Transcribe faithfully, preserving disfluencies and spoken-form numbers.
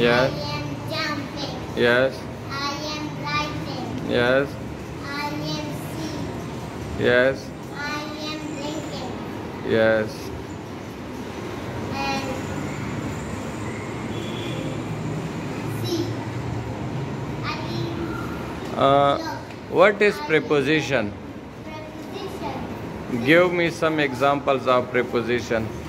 Yes. I am jumping. Yes. I am writing. Yes. I am seeing. Yes. I am drinking. Yes. And see. I mean, uh, what is preposition? Preposition. Give me some examples of preposition.